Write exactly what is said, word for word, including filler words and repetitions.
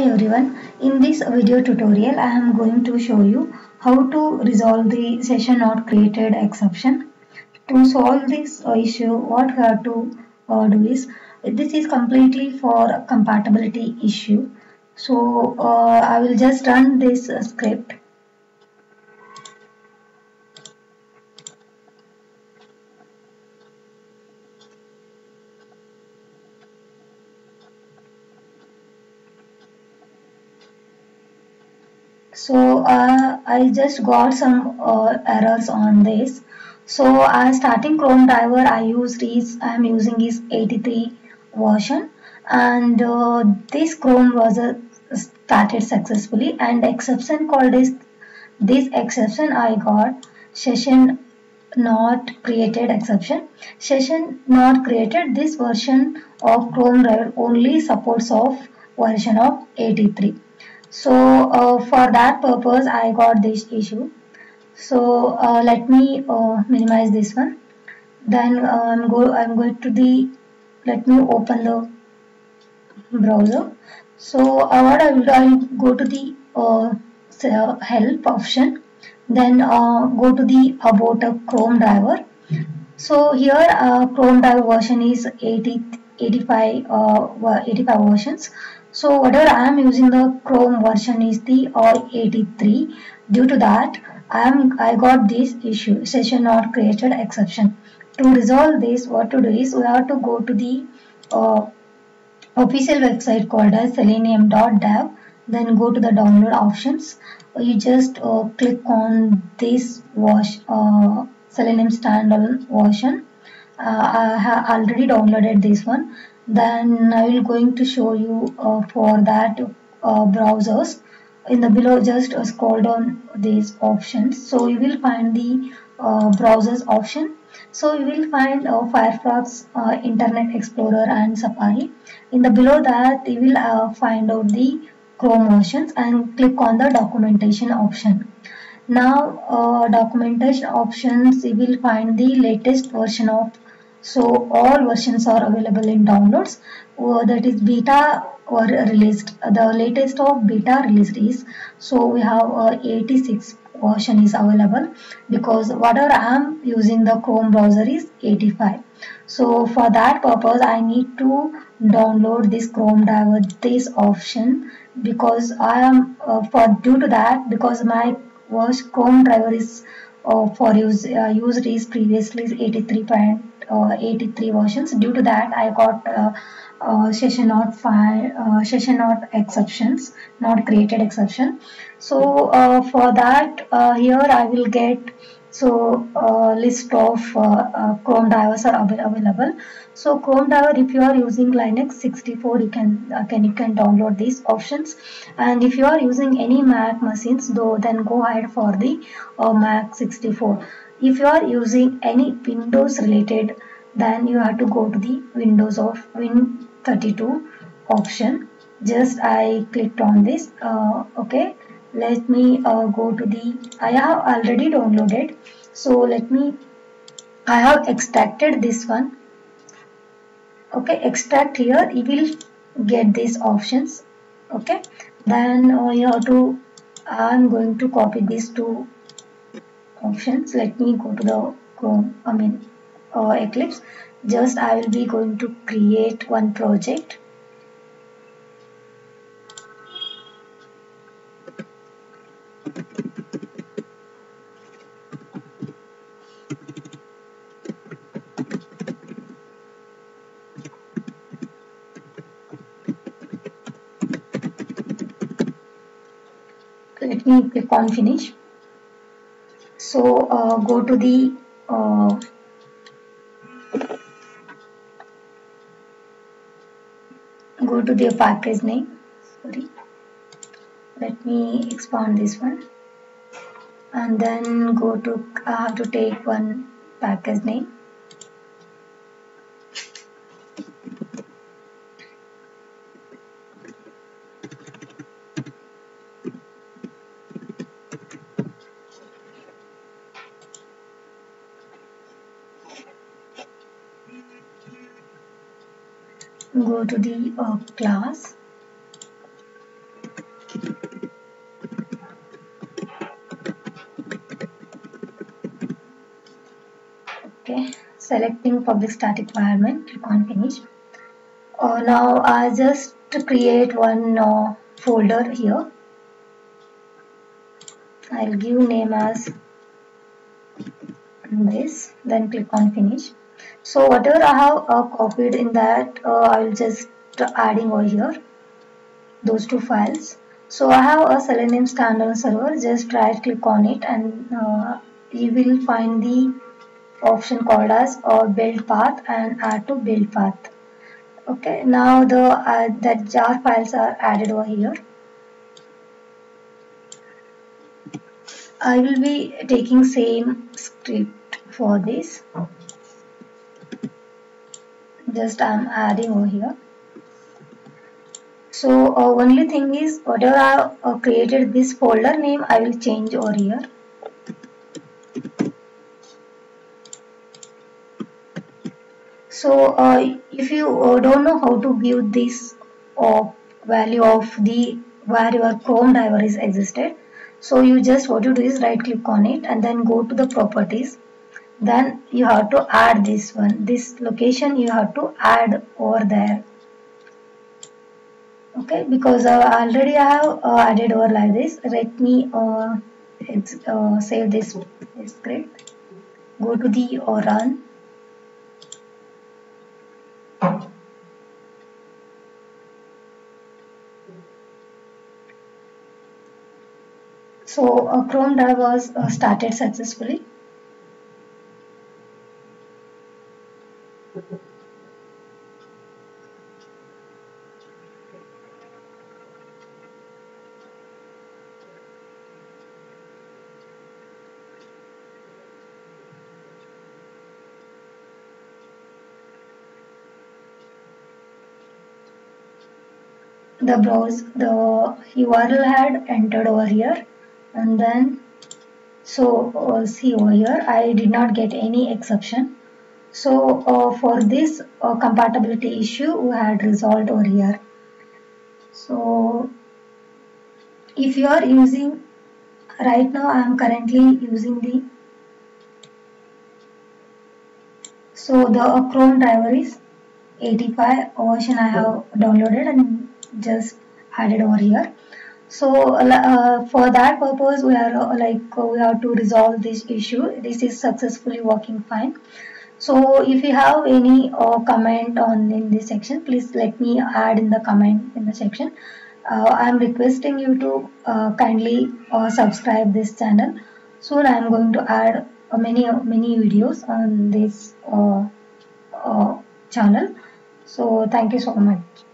Hi everyone, in this video tutorial I am going to show you how to resolve the session not created exception. To solve this issue, what we have to uh, do is, this is completely for compatibility issue. So uh, I will just run this uh, script. So uh, I just got some uh, errors on this. So uh, starting ChromeDriver I used is I am using is eighty-three version, and uh, this Chrome browser started successfully, and exception called is this exception I got session not created exception. Session not created, this version of ChromeDriver only supports of version of eighty-three. So uh, for that purpose I got this issue. So uh, let me uh, minimize this one. Then uh, I'm, go I'm going to the, let me open the browser. So uh, what I will do, I will go to the uh, help option. Then uh, go to the about a ChromeDriver. So here uh, ChromeDriver version is eighty, eighty-five, uh, eighty-five versions. So whatever I am using, the Chrome version is the all eighty-three. Due to that, I am I got this issue, session not created exception. To resolve this, what to do is, we have to go to the uh, official website called as selenium dot dev. Then go to the download options. You just uh, click on this wash uh, Selenium standalone version. Uh, I have already downloaded this one. Then I will going to show you uh, for that uh, browsers. In the below, just uh, scroll down these options. So you will find the uh, browsers option. So you will find uh, Firefox, uh, Internet Explorer and Safari. In the below that, you will uh, find out the Chrome versions and click on the documentation option. Now uh, documentation options, you will find the latest version of. So all versions are available in downloads, or that is beta or released. The latest of beta released is, so we have uh, eighty-six version is available, because whatever I am using the Chrome browser is eighty-five. So for that purpose I need to download this ChromeDriver, this option, because I am uh, for due to that, because my ChromeDriver is uh, for use uh, used is previously eighty-three point eighty-three versions. Due to that I got uh, uh, session not file uh, session not exceptions not created exception. So uh, for that uh, here I will get, so uh, list of uh, uh, ChromeDrivers are available. So ChromeDriver, if you are using Linux sixty-four, you can uh, can you can download these options, and if you are using any Mac machines though, then go ahead for the uh, Mac sixty-four. If you are using any Windows related, then you have to go to the Windows of Win thirty-two option. Just I clicked on this. Uh, okay, let me uh, go to the, I have already downloaded. So let me, I have extracted this one. Okay, extract here, you will get these options. Okay, then uh, you have to, I'm going to copy these two options. Let me go to the Chrome, I mean uh, Eclipse. Just I will be going to create one project. Let me click on finish. So uh, go to the uh, go to the package name. Sorry, let me expand this one, and then go to. I have to take one package name. Go to the uh, class, Okay, selecting public static environment, click on finish. Uh, now I just create one uh, folder here. I'll give name as this, then click on finish. So whatever I have uh, copied in that, uh, I'll just adding over here, those two files. So I have a Selenium standalone server. Just right click on it and uh, you will find the option called as uh, build path and add to build path. Okay, now the uh, the jar files are added over here. I will be taking same script for this. Just I'm adding over here. So uh, only thing is whatever I uh, created this folder name, I will change over here. So uh, if you uh, don't know how to give this uh, value of the where your ChromeDriver is existed, so you just what you do is right click on it and then go to the properties. Then you have to add this one, this location you have to add over there. Okay, because uh, already I have uh, added over like this. Let me uh, uh, save this script. Go to the uh, run. So uh, ChromeDriver was uh, started successfully. The browse the U R L had entered over here, and then so uh, see over here I did not get any exception. So uh, for this uh, compatibility issue we had resolved over here. So if you are using right now, I am currently using the so the uh, ChromeDriver is eighty-five version I have downloaded and just added over here. So uh, for that purpose we are uh, like uh, we have to resolve this issue. This is successfully working fine. So if you have any uh, comment on in this section, please let me add in the comment in the section. uh, I am requesting you to uh, kindly uh, subscribe this channel. Soon I am going to add uh, many many videos on this uh, uh, channel. So thank you so much.